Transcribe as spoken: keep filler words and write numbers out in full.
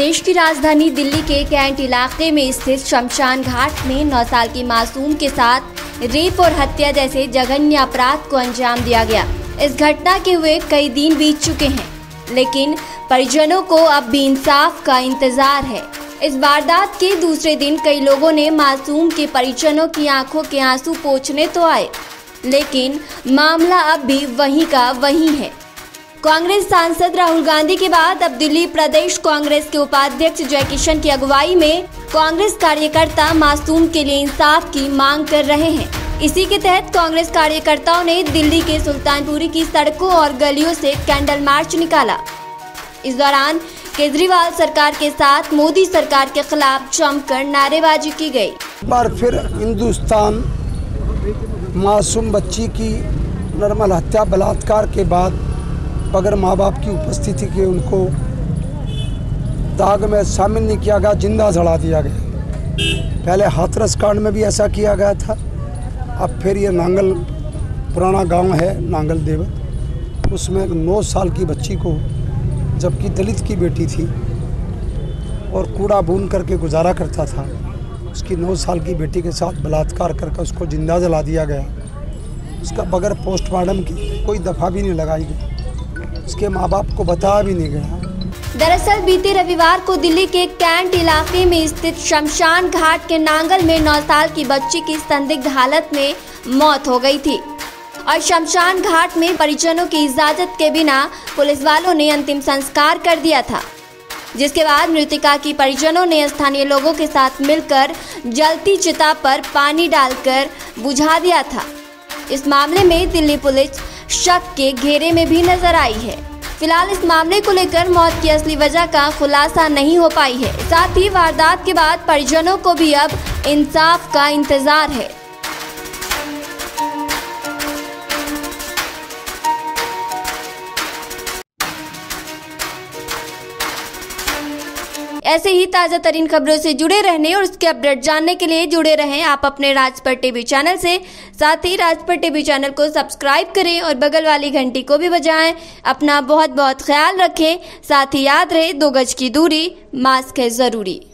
देश की राजधानी दिल्ली के कैंट इलाके में स्थित शमशान घाट में नौ साल की मासूम के साथ रेप और हत्या जैसे जघन्य अपराध को अंजाम दिया गया। इस घटना के हुए कई दिन बीत चुके हैं, लेकिन परिजनों को अब भी इंसाफ का इंतजार है। इस वारदात के दूसरे दिन कई लोगों ने मासूम के परिजनों की आंखों के आंसू पोंछने तो आए, लेकिन मामला अब भी वहीं का वहीं है। कांग्रेस सांसद राहुल गांधी के बाद अब दिल्ली प्रदेश कांग्रेस के उपाध्यक्ष जय किशन की अगुवाई में कांग्रेस कार्यकर्ता मासूम के लिए इंसाफ की मांग कर रहे हैं। इसी के तहत कांग्रेस कार्यकर्ताओं ने दिल्ली के सुल्तानपुरी की सड़कों और गलियों से कैंडल मार्च निकाला। इस दौरान केजरीवाल सरकार के साथ मोदी सरकार के खिलाफ जमकर नारेबाजी की गई। एक बार फिर हिंदुस्तान मासूम बच्ची की निर्मम हत्या बलात्कार के बाद बगैर माँ बाप की उपस्थिति के उनको दाग में शामिल नहीं किया गया, जिंदा जला दिया गया। पहले हाथरस कांड में भी ऐसा किया गया था, अब फिर ये नांगल पुराना गांव है नांगल देव, उसमें नौ साल की बच्ची को, जबकि दलित की बेटी थी और कूड़ा भून करके गुजारा करता था, उसकी नौ साल की बेटी के साथ बलात्कार करके उसको जिंदा जला दिया गया। उसका बगैर पोस्टमार्टम की कोई दफा भी नहीं लगाई गई, उसके माँ बाप को बताया भी नहीं गया। दरअसल बीते रविवार को दिल्ली के कैंट इलाके में स्थित शमशान घाट के नांगल में नौ साल की बच्ची की संदिग्ध हालत में मौत हो गई थी और शमशान घाट में परिजनों की इजाजत के बिना पुलिस वालों ने अंतिम संस्कार कर दिया था, जिसके बाद मृतका की परिजनों ने स्थानीय लोगों के साथ मिलकर जलती चिता पर पानी डालकर बुझा दिया था। इस मामले में दिल्ली पुलिस शक के घेरे में भी नजर आई है। फिलहाल इस मामले को लेकर मौत की असली वजह का खुलासा नहीं हो पाई है। साथ ही वारदात के बाद परिजनों को भी अब इंसाफ का इंतजार है। ऐसे ही ताजा तरीन खबरों से जुड़े रहने और उसके अपडेट जानने के लिए जुड़े रहें आप अपने राजपथ टीवी चैनल से। साथ ही राजपथ टीवी चैनल को सब्सक्राइब करें और बगल वाली घंटी को भी बजाएं। अपना बहुत बहुत ख्याल रखें। साथ ही याद रहे, दो गज की दूरी, मास्क है जरूरी।